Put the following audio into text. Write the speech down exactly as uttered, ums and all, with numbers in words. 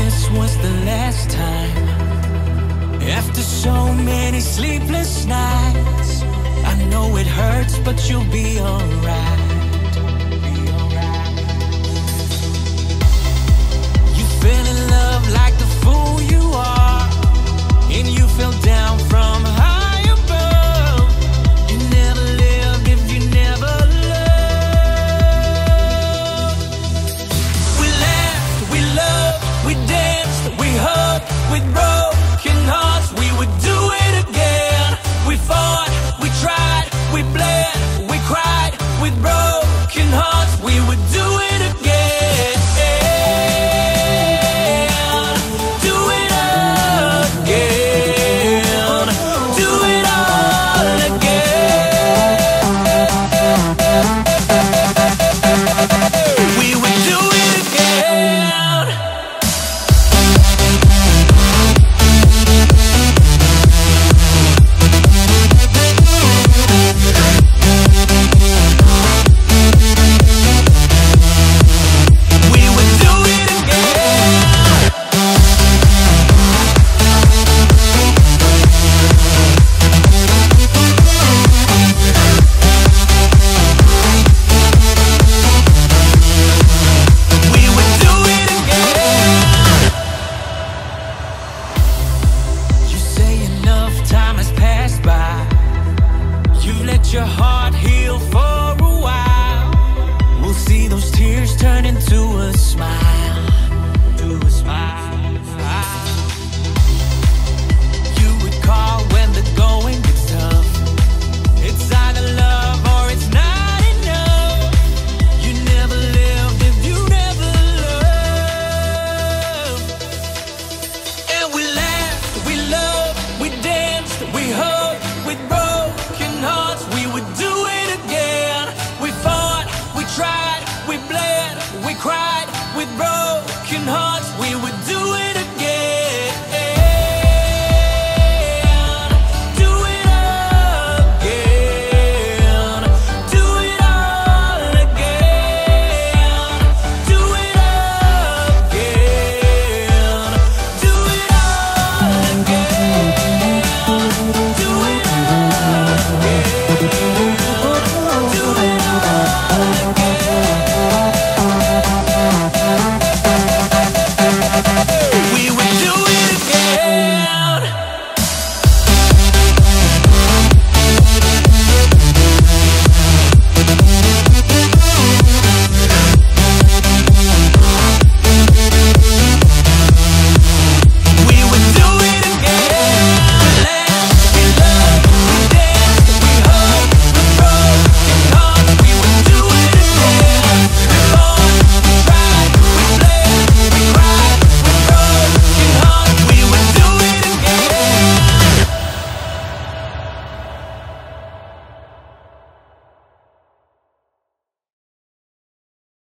this was the last time. After so many sleepless nights, I know it hurts, but you'll be alright. You fell in love like the fool you are, and you fell down from high above. You never lived if you never loved. We laughed, we loved, we danced, we hugged, we broken hearts. We would do it again. We fought, we tried, we bled, we cried, with broken hearts. We would do it again. Do it again. Do it all again. We would do it again. We would do it again. We would do it again. You say enough time has passed by. You've let your heart heal for a while. We'll see those tears turn into a smile. To a smile. You would call when the going gets tough. It's either love or it's not enough. You never lived if you never loved. And we laughed, we loved, we danced, we hugged, with broken hearts. We would do it again. We fought, we tried, we bled, we cried, with broken